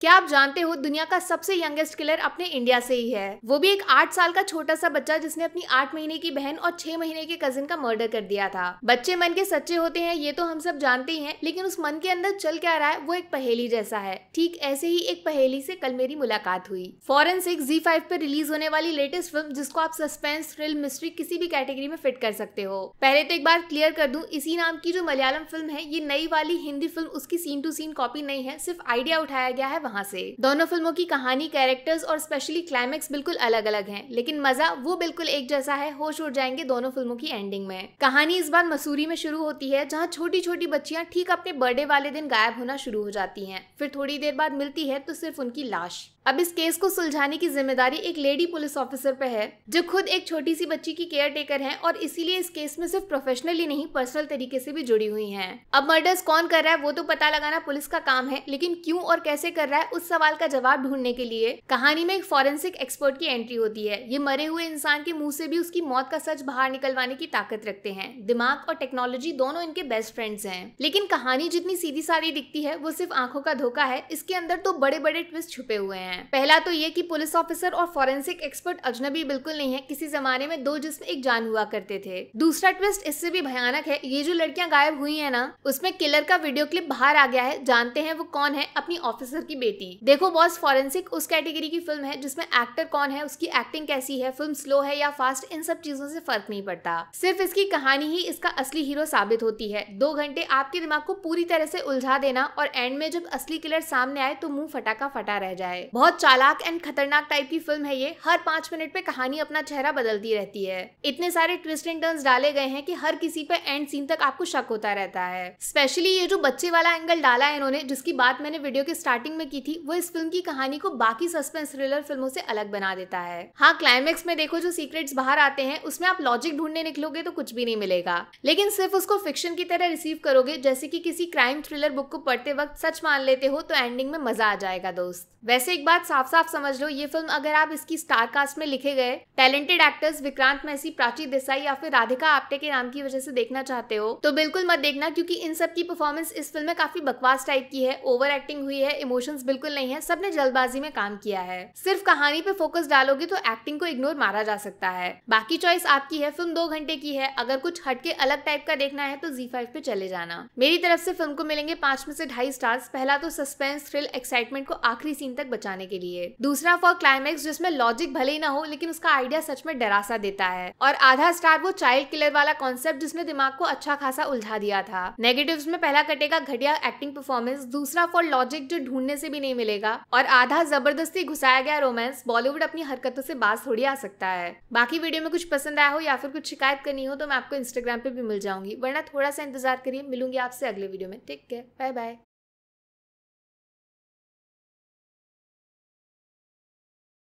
क्या आप जानते हो दुनिया का सबसे यंगेस्ट किलर अपने इंडिया से ही है, वो भी एक 8 साल का छोटा सा बच्चा जिसने अपनी 8 महीने की बहन और 6 महीने के कजिन का मर्डर कर दिया था। बच्चे मन के सच्चे होते हैं ये तो हम सब जानते ही हैं, लेकिन उस मन के अंदर चल क्या रहा है वो एक पहेली जैसा है। ठीक ऐसे ही एक पहेली से कल मेरी मुलाकात हुई। फॉरेंसिक ZEE5 पर रिलीज होने वाली लेटेस्ट फिल्म जिसको आप सस्पेंस, थ्रिल, मिस्ट्री किसी भी कैटेगरी में फिट कर सकते हो। पहले तो एक बार क्लियर कर दूं, इसी नाम की जो मलयालम फिल्म है ये नई वाली हिंदी फिल्म उसकी सीन टू सीन कॉपी नहीं है, सिर्फ आइडिया उठाया गया है वहाँ से। दोनों फिल्मों की कहानी, कैरेक्टर्स और स्पेशली क्लाइमेक्स बिल्कुल अलग अलग हैं, लेकिन मजा वो बिल्कुल एक जैसा है। होश उड़ जाएंगे दोनों फिल्मों की एंडिंग में। कहानी इस बार मसूरी में शुरू होती है, जहाँ छोटी छोटी बच्चियाँ ठीक अपने बर्थडे वाले दिन गायब होना शुरू हो जाती हैं, फिर थोड़ी देर बाद मिलती है तो सिर्फ उनकी लाश। अब इस केस को सुलझाने की जिम्मेदारी एक लेडी पुलिस ऑफिसर पे है जो खुद एक छोटी सी बच्ची की केयर टेकर है और इसीलिए इस केस में सिर्फ प्रोफेशनली नहीं पर्सनल तरीके से भी जुड़ी हुई हैं। अब मर्डर्स कौन कर रहा है वो तो पता लगाना पुलिस का काम है, लेकिन क्यों और कैसे कर रहा है उस सवाल का जवाब ढूंढने के लिए कहानी में एक फॉरेंसिक एक्सपर्ट की एंट्री होती है। ये मरे हुए इंसान के मुँह से भी उसकी मौत का सच बाहर निकलवाने की ताकत रखते हैं। दिमाग और टेक्नोलॉजी दोनों इनके बेस्ट फ्रेंड्स हैं, लेकिन कहानी जितनी सीधी सादी दिखती है वो सिर्फ आंखों का धोखा है। इसके अंदर तो बड़े बड़े ट्विस्ट छुपे हुए हैं। पहला तो ये कि पुलिस ऑफिसर और फॉरेंसिक एक्सपर्ट अजनबी बिल्कुल नहीं है, किसी जमाने में 2 जिस्म एक जान हुआ करते थे। दूसरा ट्विस्ट इससे भी भयानक है, ये जो लड़कियां गायब हुई है ना उसमें किलर का वीडियो क्लिप बाहर आ गया है। जानते हैं वो कौन है? अपनी ऑफिसर की बेटी। देखो बॉस, फॉरेंसिक उस कैटेगरी की फिल्म है जिसमें एक्टर कौन है, उसकी एक्टिंग कैसी है, फिल्म स्लो है या फास्ट, इन सब चीजों से फर्क नहीं पड़ता, सिर्फ इसकी कहानी ही इसका असली हीरो साबित होती है। 2 घंटे आपके दिमाग को पूरी तरह से उलझा देना और एंड में जब असली किलर सामने आए तो मुंह फटा का फटा रह जाए। बहुत चालाक एंड खतरनाक टाइप की फिल्म है ये। हर 5 मिनट पे कहानी अपना चेहरा बदलती रहती है। इतने सारे ट्विस्ट एंड टर्न्स डाले गए हैं कि हर किसी पे एंड सीन तक आपको शक होता रहता है। स्पेशली ये जो बच्चे वाला एंगल डाला है इन्होंने, जिसकी बात मैंने वीडियो के स्टार्टिंग में की थी, वो इस फिल्म की कहानी को बाकी सस्पेंस थ्रिलर फिल्मों से अलग बना देता है। हाँ, क्लाइमेक्स में देखो जो सीक्रेट्स बाहर आते हैं उसमें आप लॉजिक ढूंढने निकलोगे तो कुछ भी नहीं मिलेगा, लेकिन सिर्फ उसको फिक्शन की तरह रिसीव करोगे जैसे कि किसी क्राइम थ्रिलर बुक को पढ़ते वक्त सच मान लेते हो तो एंडिंग में मजा आ जाएगा। दोस्त वैसे एक बात साफ साफ समझ लो, ये फिल्म अगर आप इसकी स्टार कास्ट में लिखे गए टैलेंटेड एक्टर्स विक्रांत मैसी, प्राची देसाई या फिर राधिका आप्टे के नाम की वजह से देखना चाहते हो तो बिल्कुल मत देखना, क्योंकि इन सब की परफॉर्मेंस इस फिल्म में काफी बकवास टाइप की है। ओवर एक्टिंग हुई है, इमोशंस बिल्कुल नहीं है, सबने जल्दबाजी में काम किया है। सिर्फ कहानी पे फोकस डालोगे तो एक्टिंग को इग्नोर मारा जा सकता है। बाकी चॉइस आपकी है। फिल्म 2 घंटे की है, अगर कुछ हटके अलग टाइप का देखना है तो ZEE5 पे चले जाना। मेरी तरफ से फिल्म को मिलेंगे 5 में से 2.5 स्टार्स। पहला तो सस्पेंस, थ्रिल, एक्साइटमेंट को आखिरी सीन तक बचाने के लिए, दूसरा फॉर क्लाइमेक्स जिसमें लॉजिक भले ही ना हो लेकिन उसका आइडिया सच में डरासा देता है, और आधा स्टार वो चाइल्ड किलर वाला कॉन्सेप्ट जिसने दिमाग को अच्छा खासा उलझा दिया था। नेगेटिव्स में पहला कटेगा घटिया एक्टिंग परफॉर्मेंस, दूसरा फॉर लॉजिक जो ढूंढने से भी नहीं मिलेगा, और आधा जबरदस्ती घुसाया गया रोमांस। बॉलीवुड अपनी हरकतों से बाज थोड़ी आ सकता है। बाकी वीडियो में कुछ पसंद आया हो या फिर कुछ शिकायत करनी हो तो मैं आपको इंस्टाग्राम पे भी मिल जाऊंगी, वरना थोड़ा सा इंतजार करिए। मिलूंगी आपसे अगले वीडियो में। Take care, bye bye.